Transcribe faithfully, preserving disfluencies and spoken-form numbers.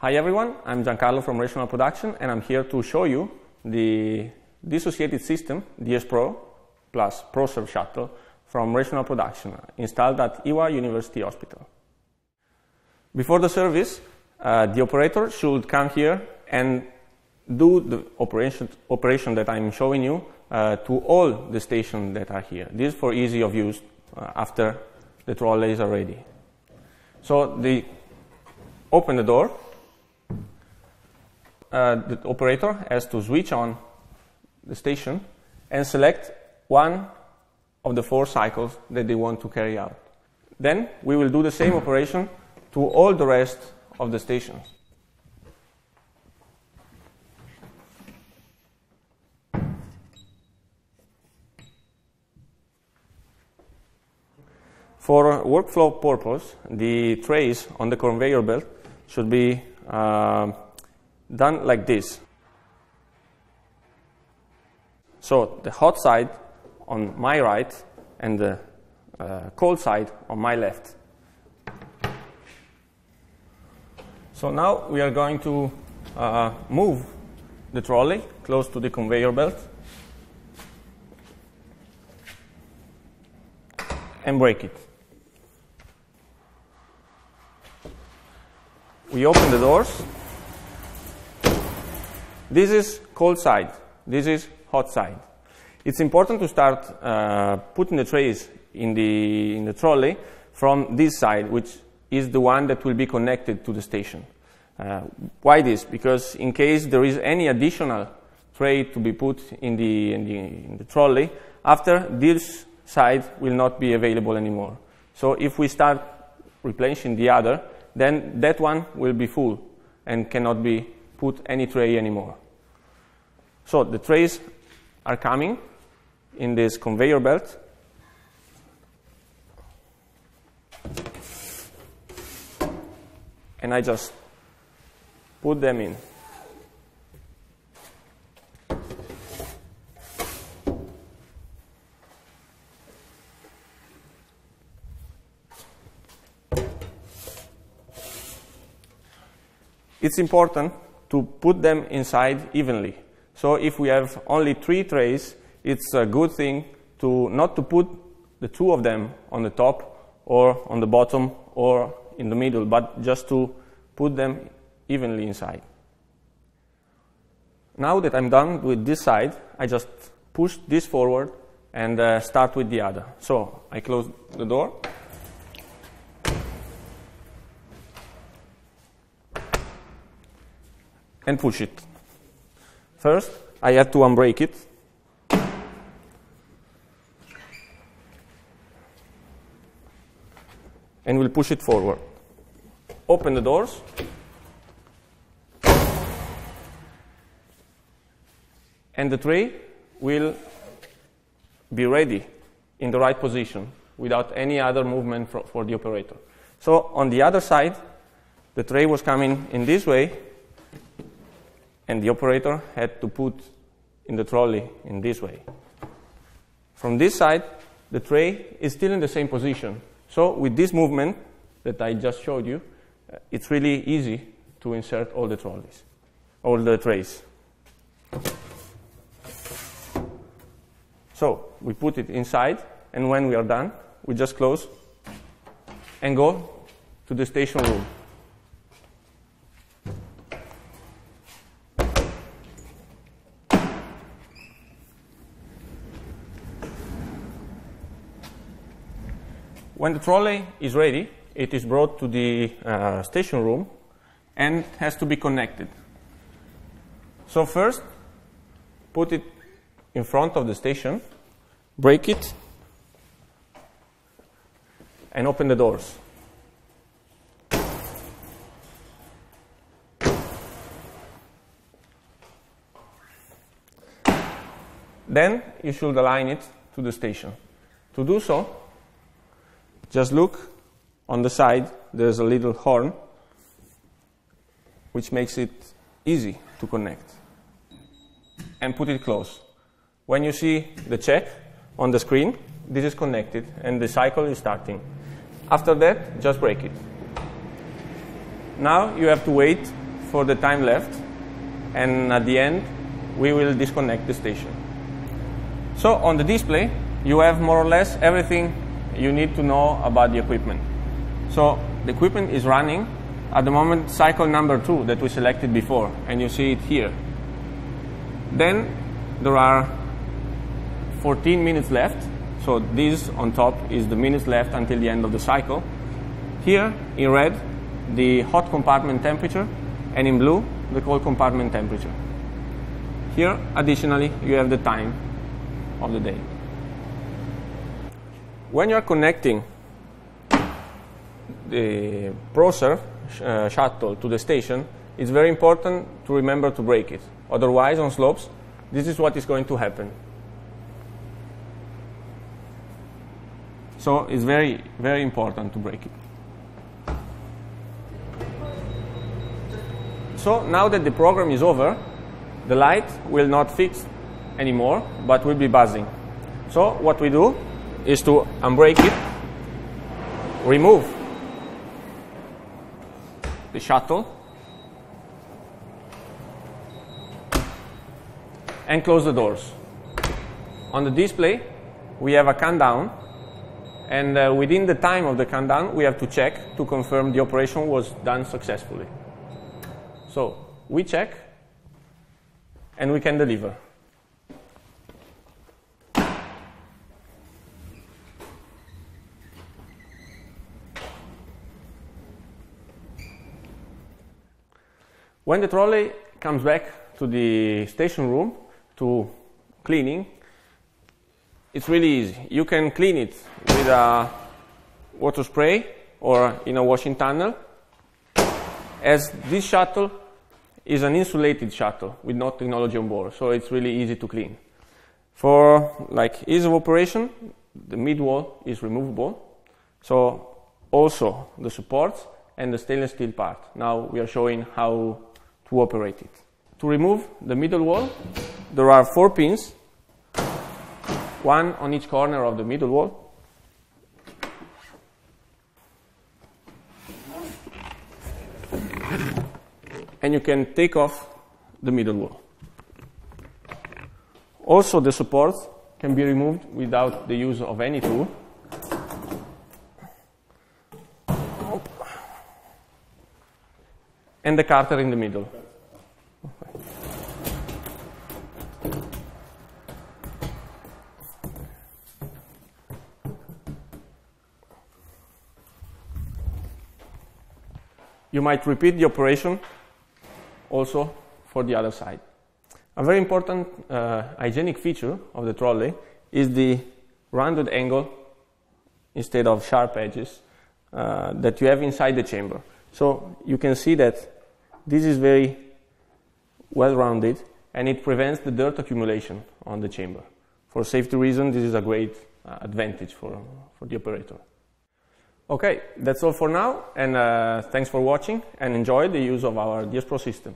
Hi everyone, I'm Giancarlo from Rational Production, and I'm here to show you the dissociated system D S Pro plus ProServe Shuttle from Rational Production, installed at Iwa University Hospital. Before the service, uh, the operator should come here and do the operation, operation that I'm showing you uh, to all the stations that are here. This is for easy of use uh, after the trolleys are ready. So they open the door. Uh, the operator has to switch on the station and select one of the four cycles that they want to carry out. Then we will do the same operation to all the rest of the stations. For workflow purpose, the trays on the conveyor belt should be uh, done like this. So the hot side on my right and the uh, cold side on my left. So now we are going to uh, move the trolley close to the conveyor belt and break it. We open the doors. This is cold side, this is hot side. It's important to start uh, putting the trays in the, in the trolley from this side, which is the one that will be connected to the station. Uh, why this? Because in case there is any additional tray to be put in the, in the, in the trolley, after this side will not be available anymore. So if we start replenishing the other, then that one will be full and cannot be put any tray anymore. So the trays are coming in this conveyor belt. And I just put them in. It's important to put them inside evenly. So if we have only three trays, it's a good thing to not to put the two of them on the top or on the bottom or in the middle, but just to put them evenly inside. Now that I'm done with this side, I just push this forward and uh, start with the other. So I close the door. And push it. First, I have to unbrake it. And we'll push it forward. Open the doors. And the tray will be ready in the right position without any other movement for, for the operator. So on the other side, the tray was coming in this way, and the operator had to put in the trolley in this way. From this side, the tray is still in the same position. So with this movement that I just showed you, uh, it's really easy to insert all the trolleys, all the trays. So we put it inside, and when we are done, we just close and go to the station room. When the trolley is ready, it is brought to the uh, station room and has to be connected. So first, put it in front of the station, break it, and open the doors. Then you should align it to the station. To do so, just look on the side, there's a little horn, which makes it easy to connect. And put it close. When you see the check on the screen, this is connected and the cycle is starting. After that, just break it. Now you have to wait for the time left, and at the end we will disconnect the station. So on the display you have more or less everything you need to know about the equipment. So the equipment is running at the moment cycle number two that we selected before, and you see it here. Then there are fourteen minutes left, so this on top is the minutes left until the end of the cycle. Here in red the hot compartment temperature, and in blue the cold compartment temperature. Here additionally you have the time of the day. When you are connecting the ProServe uh, shuttle to the station, it's very important to remember to brake it. Otherwise, on slopes, this is what is going to happen. So it's very, very important to brake it. So now that the program is over, the light will not fix anymore, but will be buzzing. So what we do is to unbrake it, remove the shuttle, and close the doors. On the display we have a countdown, and uh, within the time of the countdown we have to check to confirm the operation was done successfully. So we check and we can deliver. When the trolley comes back to the station room to cleaning, it's really easy. You can clean it with a water spray or in a washing tunnel, as this shuttle is an insulated shuttle with no technology on board, so it's really easy to clean. For like ease of operation, the mid wall is removable, so also the supports and the stainless steel part. Now we are showing how to operate it. To remove the middle wall, there are four pins, one on each corner of the middle wall. And you can take off the middle wall. Also, the supports can be removed without the use of any tool. And the carter in the middle. You might repeat the operation also for the other side. A very important uh, hygienic feature of the trolley is the rounded angle instead of sharp edges uh, that you have inside the chamber. So you can see that this is very well rounded, and it prevents the dirt accumulation on the chamber. For safety reasons, this is a great uh, advantage for, for the operator. Okay, that's all for now, and uh, thanks for watching, and enjoy the use of our D S Pro system.